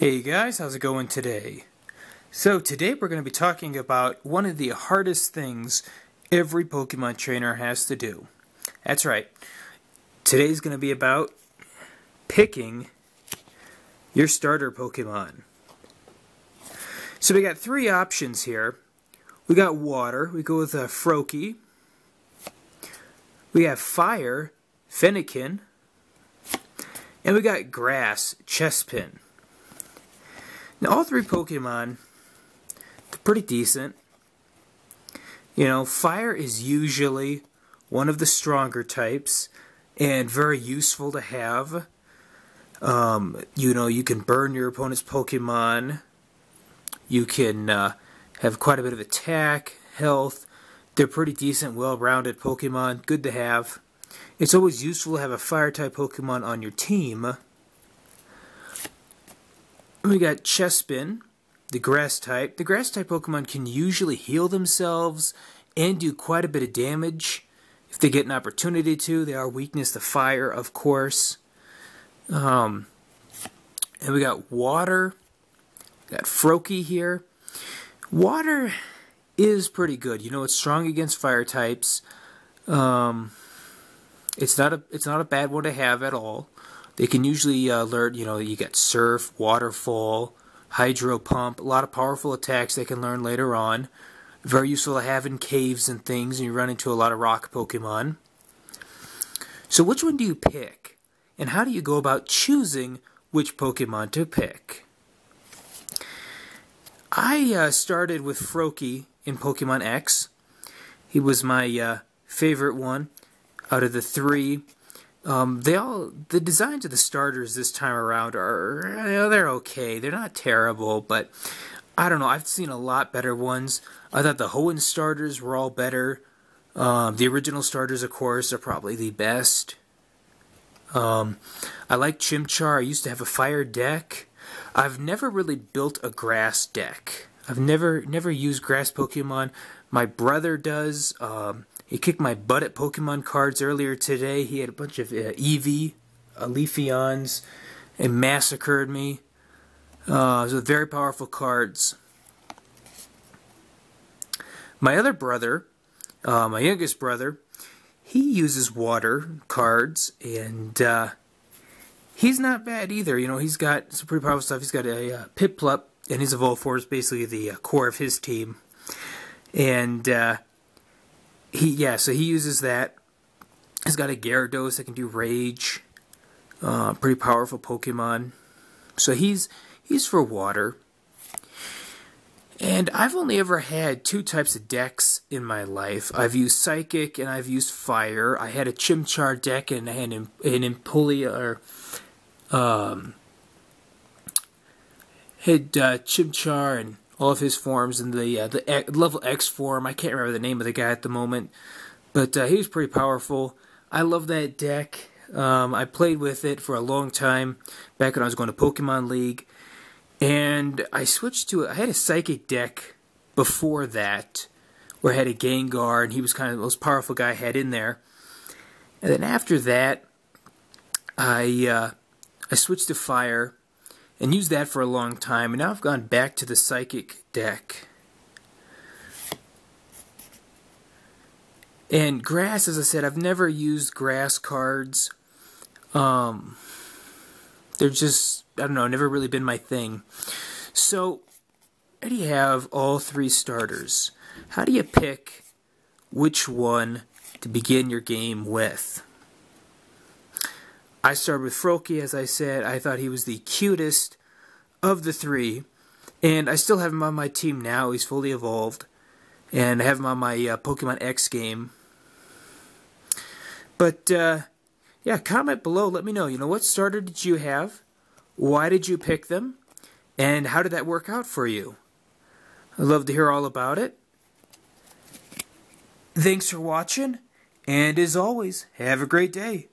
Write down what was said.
Hey guys, how's it going today? So today we're going to be talking about one of the hardest things every Pokemon trainer has to do. That's right. Today's going to be about picking your starter Pokemon. So we got three options here. We got water. We go with a Froakie. We have fire, Fennekin. And we got grass, Chespin. Now, all three Pokemon, they're pretty decent. You know, fire is usually one of the stronger types and very useful to have. You know, you can burn your opponent's Pokemon. You can have quite a bit of attack, health. They're pretty decent, well-rounded Pokemon. Good to have. It's always useful to have a fire-type Pokemon on your team. We got Chespin, the grass type. The grass type Pokemon can usually heal themselves and do quite a bit of damage if they get an opportunity to. They are weakness to fire, of course. And we got water. We got Froakie here. Water is pretty good. You know, it's strong against fire types. It's not a bad one to have at all. They can usually learn, you know, you get surf, waterfall, hydro pump, a lot of powerful attacks they can learn later on. Very useful to have in caves and things, and you run into a lot of rock Pokemon. So which one do you pick? And how do you go about choosing which Pokemon to pick? I started with Froakie in Pokemon X. He was my favorite one out of the three. The designs of the starters this time around are, you know, they're okay. They're not terrible, but I don't know. I've seen a lot better ones. I thought the Hoenn starters were all better. The original starters, of course, are probably the best. I like Chimchar. I used to have a fire deck. I've never really built a grass deck. I've never used grass Pokemon. My brother does. He kicked my butt at Pokemon cards earlier today. He had a bunch of Eevee, Leafeons, and massacred me. Those are very powerful cards. My other brother, my youngest brother, he uses water cards, and he's not bad either. You know, he's got some pretty powerful stuff. He's got a Piplup, and he's a Volforce, basically the core of his team. And so he uses that. He's got a Gyarados that can do rage. Pretty powerful Pokemon. So he's for water. And I've only ever had two types of decks in my life. I've used Psychic and I've used Fire. I had a Chimchar deck and I had an Empolia, or Chimchar and all of his forms in the level X form. I can't remember the name of the guy at the moment, but he was pretty powerful. I love that deck. I played with it for a long time back when I was going to Pokemon League, and I switched to it. I had a Psychic deck before that, where I had a Gengar, and he was kind of the most powerful guy I had in there. And then after that, I switched to Fire and used that for a long time, and now I've gone back to the Psychic deck. And grass, as I said, I've never used grass cards. They're just, I don't know, never really been my thing. So, I already have all three starters. How do you pick which one to begin your game with? I started with Froakie, as I said. I thought he was the cutest of the three, and I still have him on my team now. He's fully evolved, and I have him on my Pokemon X game. But, yeah, comment below. Let me know, you know, what starter did you have? Why did you pick them? And how did that work out for you? I'd love to hear all about it. Thanks for watching, and as always, have a great day.